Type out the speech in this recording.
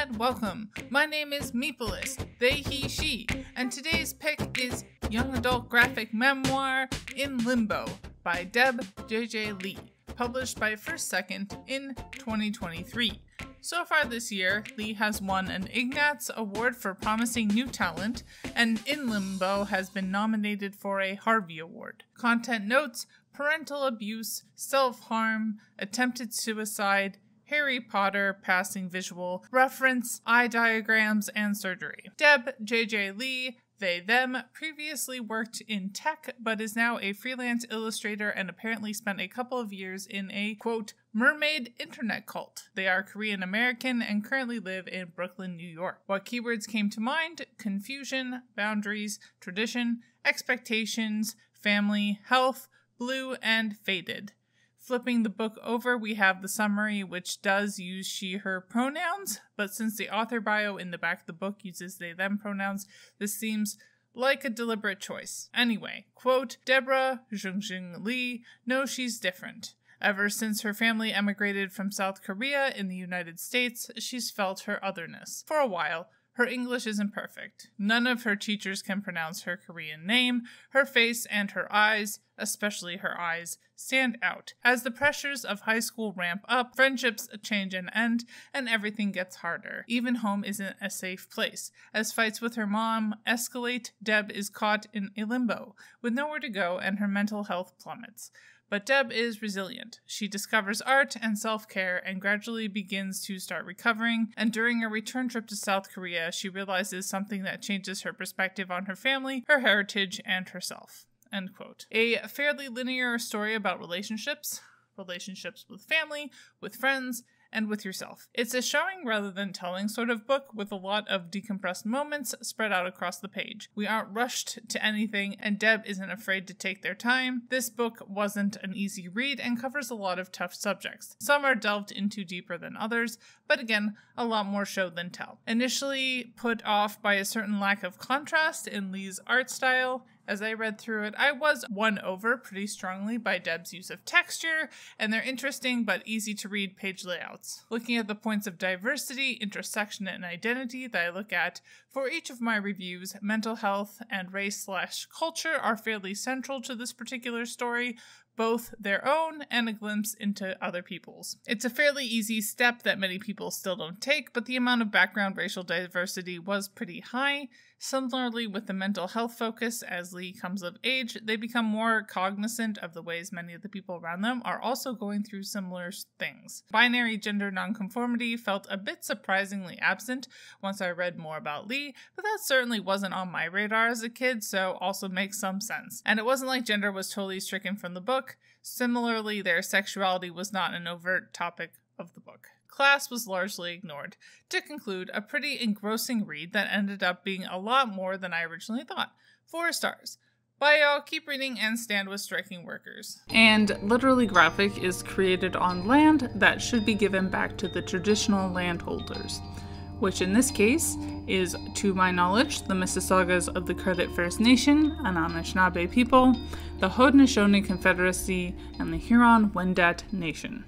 and welcome. My name is Meepalis, they, he, she, and today's pick is Young Adult Graphic Memoir In Limbo by Deb J.J. Lee, published by First Second in 2023. So far this year, Lee has won an Ignatz Award for Promising New Talent, and In Limbo has been nominated for a Harvey Award. Content notes: parental abuse, self-harm, attempted suicide, Harry Potter passing visual, reference, eye diagrams, and surgery. Deb J.J. Lee, they, them, previously worked in tech, but is now a freelance illustrator and apparently spent a couple of years in a, quote, mermaid internet cult. They are Korean American and currently live in Brooklyn, New York. What keywords came to mind? Confusion, boundaries, tradition, expectations, family, health, blue, and faded. Flipping the book over, we have the summary, which does use she/her pronouns, but since the author bio in the back of the book uses they/them pronouns, this seems like a deliberate choice. Anyway, quote, Deborah Jung-Jin Lee, no, she's different. Ever since her family emigrated from South Korea in the United States, she's felt her otherness. For a while, her English isn't perfect. None of her teachers can pronounce her Korean name. Her face and her eyes, especially her eyes, stand out. As the pressures of high school ramp up, friendships change and end, and everything gets harder. Even home isn't a safe place. As fights with her mom escalate, Deb is caught in a limbo, with nowhere to go, and her mental health plummets. But Deb is resilient. She discovers art and self-care and gradually begins to start recovering, and during a return trip to South Korea, she realizes something that changes her perspective on her family, her heritage, and herself. End quote. A fairly linear story about relationships with family, with friends, and with yourself. It's a showing rather than telling sort of book, with a lot of decompressed moments spread out across the page. We aren't rushed to anything, and Deb isn't afraid to take their time. This book wasn't an easy read and covers a lot of tough subjects. Some are delved into deeper than others, but again, a lot more show than tell. Initially put off by a certain lack of contrast in Lee's art style, as I read through it, I was won over pretty strongly by Deb's use of texture and their interesting but easy-to-read page layouts. Looking at the points of diversity, intersection, and identity that I look at for each of my reviews, mental health and race/culture are fairly central to this particular story, both their own and a glimpse into other people's. It's a fairly easy step that many people still don't take, but the amount of background racial diversity was pretty high. Similarly, with the mental health focus, as Lee comes of age, they become more cognizant of the ways many of the people around them are also going through similar things. Binary gender nonconformity felt a bit surprisingly absent once I read more about Lee, but that certainly wasn't on my radar as a kid, so also makes some sense. And it wasn't like gender was totally stricken from the book. Similarly, their sexuality was not an overt topic of the book. Class was largely ignored. To conclude, a pretty engrossing read that ended up being a lot more than I originally thought. 4 stars. Bye y'all, keep reading and stand with striking workers. And Literally Graphic is created on land that should be given back to the traditional landholders, which in this case is, to my knowledge, the Mississaugas of the Credit First Nation, an Anishinaabe people, the Haudenosaunee Confederacy, and the Huron-Wendat Nation.